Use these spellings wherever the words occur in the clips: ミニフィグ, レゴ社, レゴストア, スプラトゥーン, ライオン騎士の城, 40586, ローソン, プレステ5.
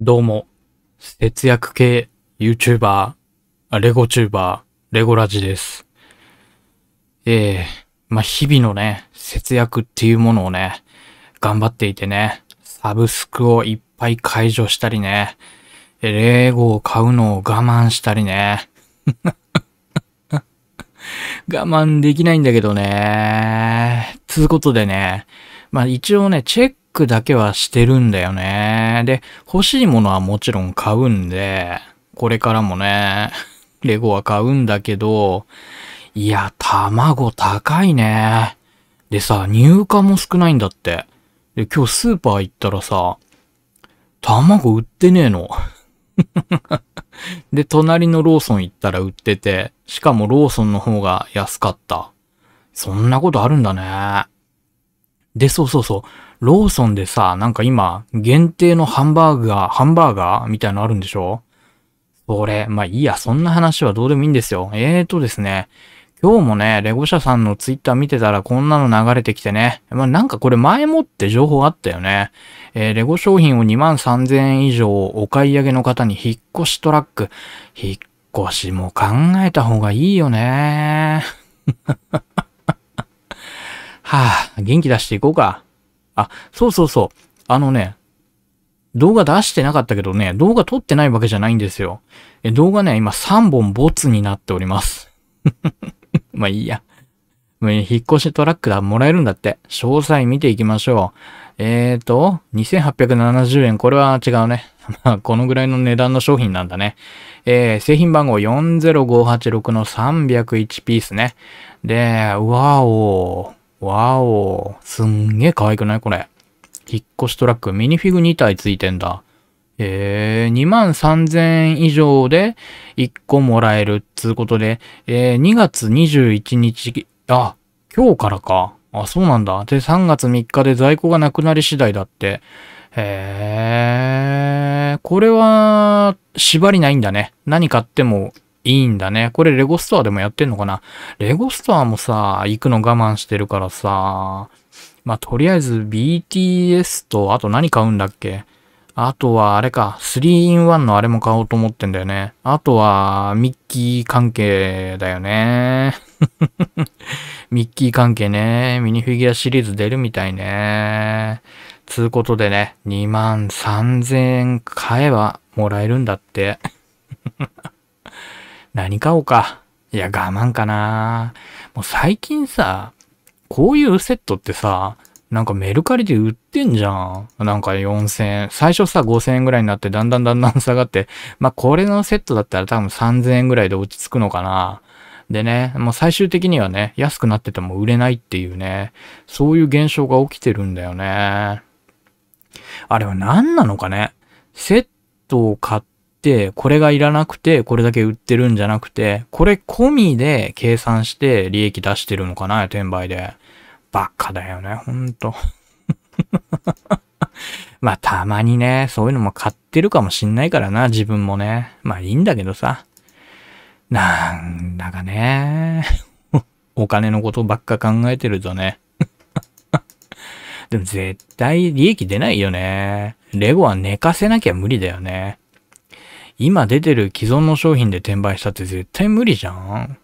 どうも、節約系 YouTuber、レゴチューバー、レゴラジです。日々のね、節約っていうものをね、頑張っていてね、サブスクをいっぱい解除したりね、レゴを買うのを我慢したりね、我慢できないんだけどね、つうことでね、一応ね、チェックだけはしてるんだよね。で、欲しいものはもちろん買うんで、これからもね、レゴは買うんだけど、いや、卵高いね。でさ、入荷も少ないんだって。で、今日スーパー行ったらさ、卵売ってねえの。で、隣のローソン行ったら売ってて、しかもローソンの方が安かった。そんなことあるんだね。で、そう。ローソンでさ、なんか今、限定のハンバーガーみたいなのあるんでしょ？それ、そんな話はどうでもいいんですよ。ですね、今日もね、レゴ社さんのツイッター見てたらこんなの流れてきてね。なんかこれ前もって情報あったよね。レゴ商品を23,000円以上お買い上げの方に引っ越しトラック。引っ越しも考えた方がいいよね。元気出していこうか。そう。動画出してなかったけどね、動画撮ってないわけじゃないんですよ。動画ね、今3本ボツになっております。引っ越しトラックだ、もらえるんだって。詳細見ていきましょう。2870円。これは違うね。このぐらいの値段の商品なんだね。製品番号40586の301ピースね。で、わお。すんげえ可愛くないこれ。引っ越しトラック。ミニフィグ2体ついてんだ。23,000円以上で1個もらえる。つうことで、2月21日、今日からか。そうなんだ。で、3月3日で在庫がなくなり次第だって。これは、縛りないんだね。何買っても、いいんだね。これレゴストアでもやってんのかな？レゴストアもさ、行くの我慢してるからさ、とりあえず BTS と、あと何買うんだっけ？あとはあれか、3-in-1 のあれも買おうと思ってんだよね。あとは、ミッキー関係だよね。ミッキー関係ね。ミニフィギュアシリーズ出るみたいね。つうことでね、23,000円買えばもらえるんだって。何買おうか。いや、我慢かな。もう最近さ、こういうセットってさ、なんかメルカリで売ってんじゃん。なんか4,000円。最初さ、5,000円ぐらいになって、だんだん下がって、これのセットだったら多分3,000円ぐらいで落ち着くのかな。でね、もう最終的にはね、安くなってても売れないっていうね、そういう現象が起きてるんだよね。あれは何なのかね。セットを買って、これがいらなくて、これだけ売ってるんじゃなくて、これ込みで計算して利益出してるのかな、転売で。バカだよね、ほんと。たまにね、そういうのも買ってるかもしんないからな、自分もね。いいんだけどさ。なんだかね、お金のことばっか考えてるとね。でも絶対利益出ないよね。レゴは寝かせなきゃ無理だよね。今出てる既存の商品で転売したって絶対無理じゃん。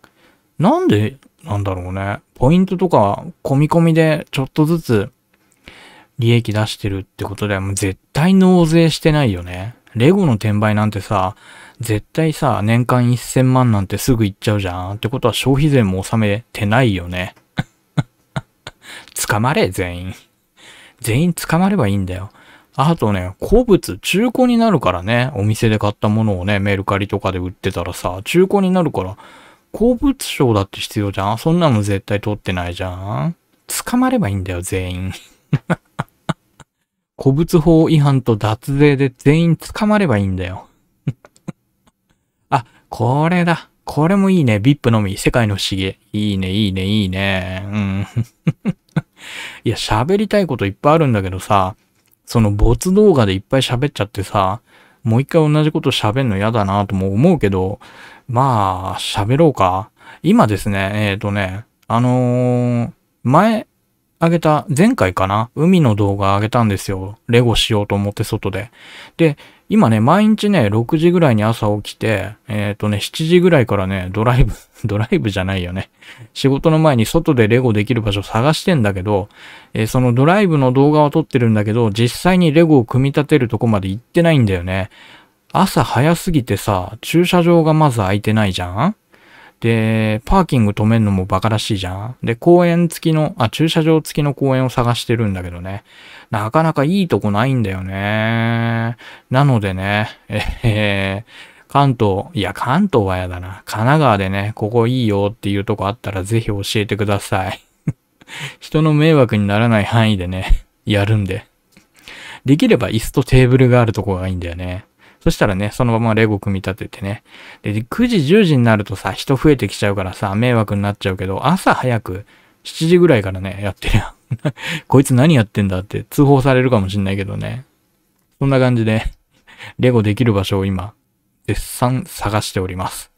なんでなんだろうね。ポイントとか込み込みでちょっとずつ利益出してるってことでもう絶対納税してないよね。レゴの転売なんてさ、絶対さ、年間1000万なんてすぐいっちゃうじゃん。ってことは消費税も納めてないよね。捕まれ、全員。全員捕まればいいんだよ。あとね、古物、中古になるからね、お店で買ったものをね、メルカリとかで売ってたらさ、中古になるから、古物商だって必要じゃん？そんなの絶対取ってないじゃん？捕まればいいんだよ、全員。古物法違反と脱税で全員捕まればいいんだよ。これだ。これもいいね。VIP のみ。世界の不思議。いいね。いや、喋りたいこといっぱいあるんだけどさ、その没動画でいっぱい喋っちゃってさ、もう一回同じこと喋んの嫌だなとも思うけど、喋ろうか。今ですね、前回かな、海の動画上げたんですよ。レゴしようと思って外で。で、今ね、毎日ね、6時ぐらいに朝起きて、7時ぐらいからね、ドライブじゃないよね。仕事の前に外でレゴできる場所探してんだけど、そのドライブの動画は撮ってるんだけど、実際にレゴを組み立てるとこまで行ってないんだよね。朝早すぎてさ、駐車場がまず空いてないじゃん？で、パーキング止めんのもバカらしいじゃん。で、駐車場付きの公園を探してるんだけどね。なかなかいいとこないんだよね。なのでね、関東はやだな。神奈川でね、ここいいよっていうとこあったらぜひ教えてください。人の迷惑にならない範囲でね、やるんで。できれば椅子とテーブルがあるとこがいいんだよね。そしたらね、そのままレゴ組み立ててね。で、9時、10時になるとさ、人増えてきちゃうからさ、迷惑になっちゃうけど、朝早く、7時ぐらいからね、やってるよ。こいつ何やってんだって通報されるかもしんないけどね。そんな感じで、レゴできる場所を今、絶賛探しております。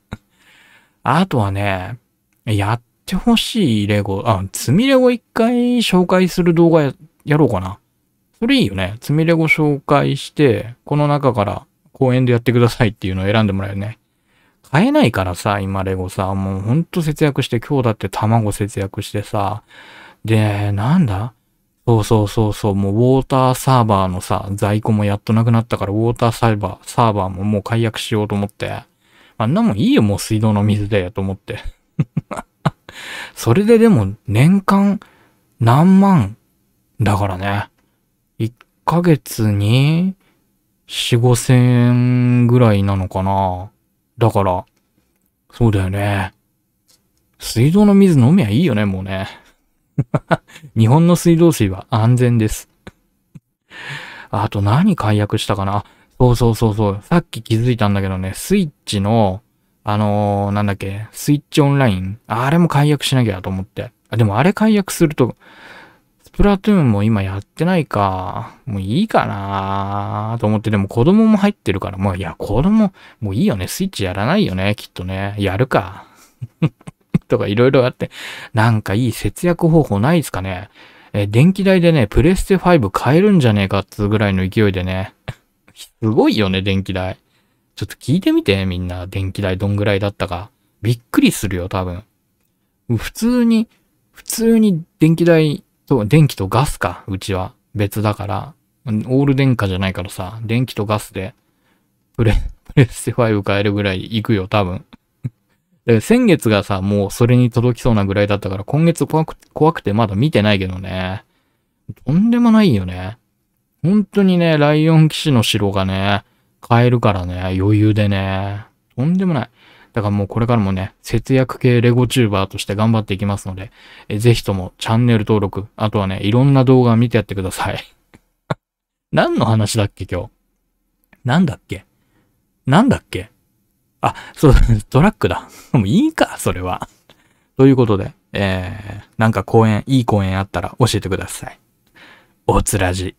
あとはね、やってほしいレゴ、積みレゴ一回紹介する動画 やろうかな。それいいよね。積みレゴ紹介して、この中から、公園でやってくださいっていうのを選んでもらえるね。買えないからさ、今レゴさ、もうほんと節約して、今日だって卵節約してさ、で、なんだ？そう、もうウォーターサーバーのさ、在庫もやっとなくなったから、ウォーターサーバーももう解約しようと思って。あんなもんいいよ、もう水道の水で、と思って。それででも、年間何万だからね。1ヶ月に、4、5千円ぐらいなのかな。だから、そうだよね。水道の水飲めばいいよね、もうね。日本の水道水は安全です。あと何解約したかな。そう。さっき気づいたんだけどね、スイッチの、スイッチオンライン。あれも解約しなきゃと思って。でもあれ解約すると、スプラトゥーンも今やってないか。もういいかなと思って、でも子供も入ってるから、もういや、子供、もういいよね。スイッチやらないよね、きっとね。やるか。とかいろいろあって、なんかいい節約方法ないですかね。電気代でね、プレステ5買えるんじゃねえかっつうぐらいの勢いでね。すごいよね、電気代。ちょっと聞いてみて、みんな。電気代どんぐらいだったか。びっくりするよ、多分。普通に電気代、電気とガスか。うちは別だから。オール電化じゃないからさ、電気とガスでプレステ5買えるぐらいいくよ、多分。で先月がさ、もうそれに届きそうなぐらいだったから、今月怖くてまだ見てないけどね。とんでもないよね。本当にね、ライオン騎士の城がね、買えるからね、余裕でね。とんでもない。だからもうこれからもね、節約系レゴチューバーとして頑張っていきますので、ぜひともチャンネル登録、あとはね、いろんな動画見てやってください。何の話だっけ今日。なんだっけそう、トラックだ。もういいか、それは。ということで、なんかいい公園あったら教えてください。おつらじ。